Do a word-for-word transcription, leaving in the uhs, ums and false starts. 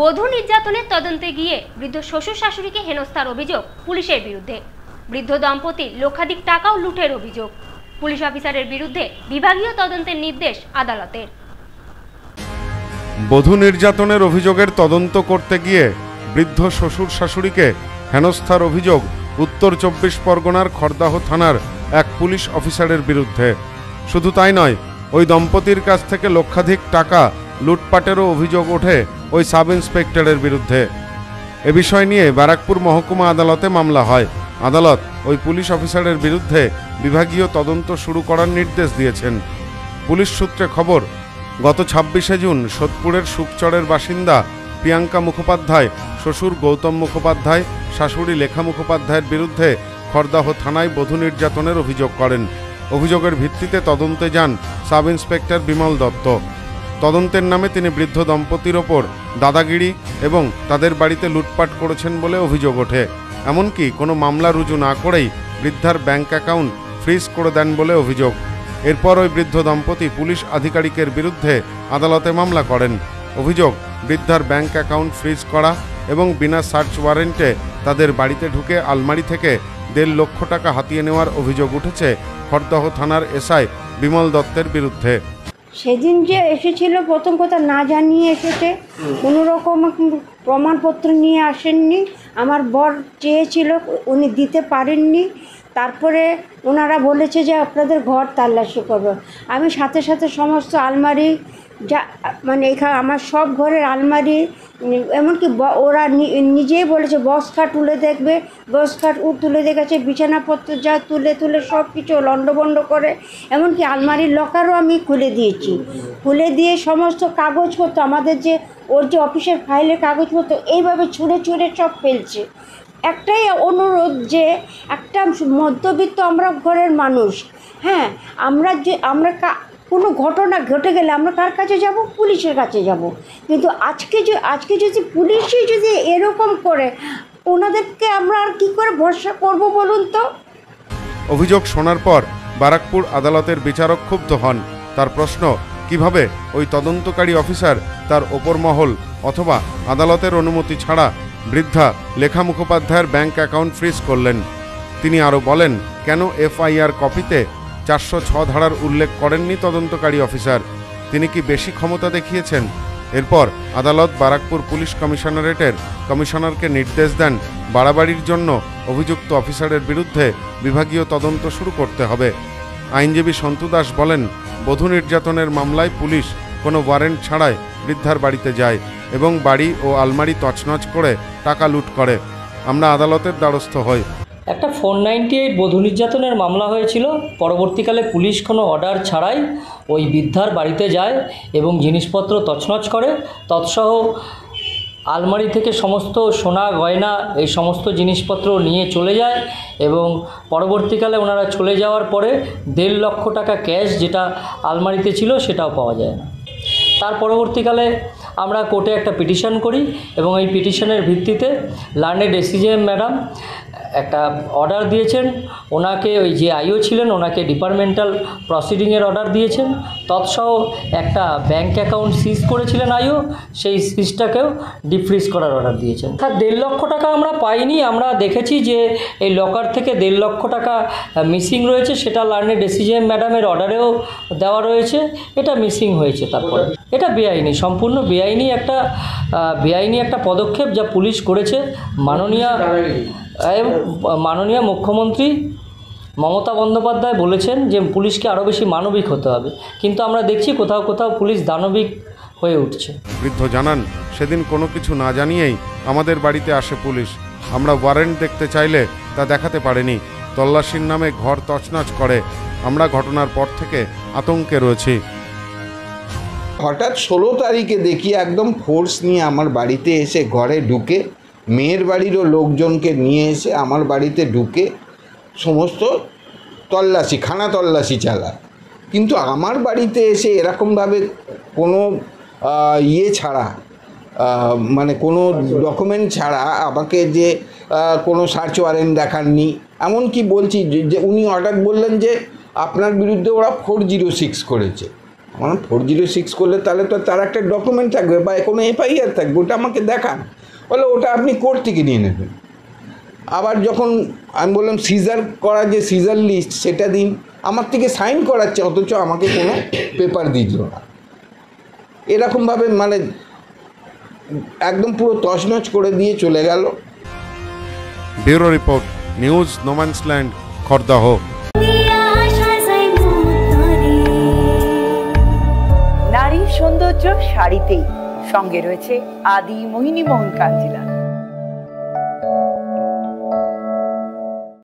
বধূ নির্যাতনের তদন্তে গিয়ে বৃদ্ধ শ্বশুর শাশুড়িকে হেনস্থার অভিযোগ পুলিশের বিরুদ্ধে। বৃদ্ধ দম্পতির লক্ষাধিক টাকা ও লুঠের অভিযোগ। পুলিশ অফিসারের বিরুদ্ধে বিভাগীয় তদন্তের নির্দেশ আদালতের। বধূ নির্যাতনের অভিযোগের তদন্ত করতে গিয়ে বৃদ্ধ শ্বশুর শাশুড়িকে হেনস্থার অভিযোগ উত্তর চব্বিশ পরগনার খড়দাহ থানার এক পুলিশ অফিসারের বিরুদ্ধে। শুধু তাই নয়, ওই দম্পতির কাছ থেকে লক্ষাধিক টাকা লুটপাটেরও অভিযোগ ওঠে ওই সাব ইন্সপেক্টরের বিরুদ্ধে। এ বিষয় নিয়ে ব্যারাকপুর মহকুমা আদালতে মামলা হয়। আদালত ওই পুলিশ অফিসারের বিরুদ্ধে বিভাগীয় তদন্ত শুরু করার নির্দেশ দিয়েছেন। পুলিশ সূত্রে খবর, গত ছাব্বিশে জুন সোদপুরের শুকচরের বাসিন্দা প্রিয়াঙ্কা মুখোপাধ্যায় শ্বশুর গৌতম মুখোপাধ্যায় শাশুড়ি লেখা মুখোপাধ্যায়ের বিরুদ্ধে খড়দাহ থানায় বধূ নির্যাতনের অভিযোগ করেন। অভিযোগের ভিত্তিতে তদন্তে যান সাব ইন্সপেক্টর বিমল দত্ত। তদন্তের নামে তিনি বৃদ্ধ দম্পতির ওপর দাদাগিরি এবং তাদের বাড়িতে লুটপাট করেছেন বলে অভিযোগ ওঠে। এমনকি কোনো মামলা রুজু না করেই বৃদ্ধার ব্যাঙ্ক অ্যাকাউন্ট ফ্রিজ করে দেন বলে অভিযোগ। এরপর ওই বৃদ্ধ দম্পতি পুলিশ আধিকারিকের বিরুদ্ধে আদালতে মামলা করেন। অভিযোগ, বৃদ্ধার ব্যাঙ্ক অ্যাকাউন্ট ফ্রিজ করা এবং বিনা সার্চ ওয়ারেন্টে তাদের বাড়িতে ঢুকে আলমারি থেকে দেড় লক্ষ টাকা হাতিয়ে নেওয়ার অভিযোগ উঠেছে খড়দহ থানার এসআই বিমল দত্তের বিরুদ্ধে। সেদিন যে এসেছিল, প্রথম কথা না জানিয়ে এসেছে, কোনো রকম প্রমাণপত্র নিয়ে আসেননি। আমার বর চেয়েছিল, উনি দিতে পারেননি। তারপরে ওনারা বলেছে যে আপনাদের ঘর তল্লাশি করবে। আমি সাথে সাথে সমস্ত আলমারি যা মানে এখানে আমার সব ঘরের আলমারি, এমনকি ওরা নিজেই বলেছে বক্স খাট তুলে দেখবে, বক্স খাট ও তুলে দেখেছে, বিছানাপত্র যা তুলে তুলে সব কিছু লণ্ডভণ্ড করে। এমনকি আলমারির লকারও আমি খুলে দিয়েছি। খুলে দিয়ে সমস্ত কাগজপত্র, আমাদের যে ওর যে অফিসের ফাইলের কাগজপত্র এইভাবে ছুঁড়ে ছুঁড়ে সব ফেলছে। একটাই অনুরোধ যে একটা মধ্যবিত্ত আমরা ঘরের মানুষ, হ্যাঁ, আমরা যে আমরা কোনো ঘটনা ঘটে গেলে আমরা কার কাছে যাব? পুলিশের কাছে যাব। কিন্তু আজকে যে আজকে যদি পুলিশই যদি এরকম করে, ওনাদেরকে আমরা আর কী করে ভরসা করব বলুন তো? অভিযোগ শোনার পর ব্যারাকপুর আদালতের বিচারক ক্ষুব্ধ হন। তার প্রশ্ন, কিভাবে ওই তদন্তকারী অফিসার তার ওপর মহল অথবা আদালতের অনুমতি ছাড়া বৃদ্ধা লেখা মুখোপাধ্যায়ের ব্যাঙ্ক অ্যাকাউন্ট ফ্রিজ করলেন। তিনি আরও বলেন, কেন এফআইআর কপিতে চারশো ছ ধারার উল্লেখ করেননি তদন্তকারী অফিসার? তিনি কি বেশি ক্ষমতা দেখিয়েছেন? এরপর আদালত ব্যারাকপুর পুলিশ কমিশনারেটের কমিশনারকে নির্দেশ দেন, বাড়াবাড়ির জন্য অভিযুক্ত অফিসারের বিরুদ্ধে বিভাগীয় তদন্ত শুরু করতে হবে। আইনজীবী সন্তু দাস বলেন, বধূ নির্যাতনের মামলায় পুলিশ কোনো ওয়ারেন্ট ছাড়াই বৃদ্ধার বাড়িতে যায় এবং বাড়ি ও আলমারি তছনছ করে টাকা লুট করে। আমরা আদালতের দ্বারস্থ হই। একটা ফোর নাইনটি এইট বধূ নির্যাতনের মামলা হয়েছিল। পরবর্তীকালে পুলিশ কোনো অর্ডার ছাড়াই ওই বৃদ্ধার বাড়িতে যায় এবং জিনিসপত্র তছনছ করে, তৎসহ আলমারি থেকে সমস্ত সোনা গয়না এই সমস্ত জিনিসপত্র নিয়ে চলে যায়। এবং পরবর্তীকালে ওনারা চলে যাওয়ার পরে দেড় লক্ষ টাকা ক্যাশ যেটা আলমারিতে ছিল সেটাও পাওয়া যায় না। তার পরবর্তীকালে আমরা কোর্টে একটা পিটিশন করি এবং এই পিটিশনের ভিত্তিতে লার্নেড এসিজেএম ম্যাডাম একটা অর্ডার দিয়েছেন। ওনাকে ওই যে আইও ছিলেন ওনাকে ডিপার্টমেন্টাল প্রসিডিংয়ের অর্ডার দিয়েছেন, তৎসহ একটা ব্যাঙ্ক অ্যাকাউন্ট সিজ করেছিলেন আইও, সেই সিজটাকেও ডিফ্রিজ করার অর্ডার দিয়েছেন। তার দেড় লক্ষ টাকা আমরা পাইনি। আমরা দেখেছি যে এই লকার থেকে দেড় লক্ষ টাকা মিসিং রয়েছে, সেটা লার্নেড এসিজেএম ম্যাডামের অর্ডারেও দেওয়া রয়েছে, এটা মিসিং হয়েছে। তারপরে এটা বেআইনি, সম্পূর্ণ বেআইনি একটা বেআইনি একটা পদক্ষেপ যা পুলিশ করেছে। মাননীয় মাননীয় মুখ্যমন্ত্রী মমতা বন্দ্যোপাধ্যায় বলেছেন যে পুলিশকে আরও বেশি মানবিক হতে হবে, কিন্তু আমরা দেখছি কোথাও কোথাও পুলিশ দানবিক হয়ে উঠছে। বৃদ্ধ জানান, সেদিন কোনো কিছু না জানিয়েই আমাদের বাড়িতে আসে পুলিশ। আমরা ওয়ারেন্ট দেখতে চাইলে তা দেখাতে পারেনি। তল্লাশির নামে ঘর তছনছ করে। আমরা ঘটনার পর থেকে আতঙ্কে রয়েছি। হঠাৎ ষোলো তারিখে দেখি একদম ফোর্স নিয়ে আমার বাড়িতে এসে ঘরে ঢুকে, মেয়ের বাড়িরও লোকজনকে নিয়ে এসে আমার বাড়িতে ঢুকে সমস্ত তল্লাশি, খানা তল্লাশি চালায়। কিন্তু আমার বাড়িতে এসে এরকমভাবে কোনো ইয়ে ছাড়া, মানে কোনো ডকুমেন্ট ছাড়া আমাকে যে কোনো সার্চ ওয়ারেন্ট দেখাননি। এমনকি বলছি যে উনি হঠাৎ বললেন যে আপনার বিরুদ্ধে ওরা ফোর জিরো সিক্স করেছে। আমার ফোর জিরো সিক্স করলে তাহলে তো তার একটা ডকুমেন্ট থাকবে বা কোনো এফআইআর থাকবে, ওটা আমাকে দেখান। বলে ওটা আপনি কোর্ট থেকে নিয়ে নেবেন। আবার যখন আমি বললাম সিজার করা যে সিজার লিস্ট সেটা দিন, আমার থেকে সাইন করাচ্ছে অথচ আমাকে কোনো পেপার দিল না। এরকমভাবে মানে একদম পুরো তছনছ করে দিয়ে চলে গেল। Bureau report, news no man's land, Khardah. নারীর সৌন্দর্য শাড়িতেই, সঙ্গে রয়েছে আদি মোহিনী মোহন কাঞ্জিলাল।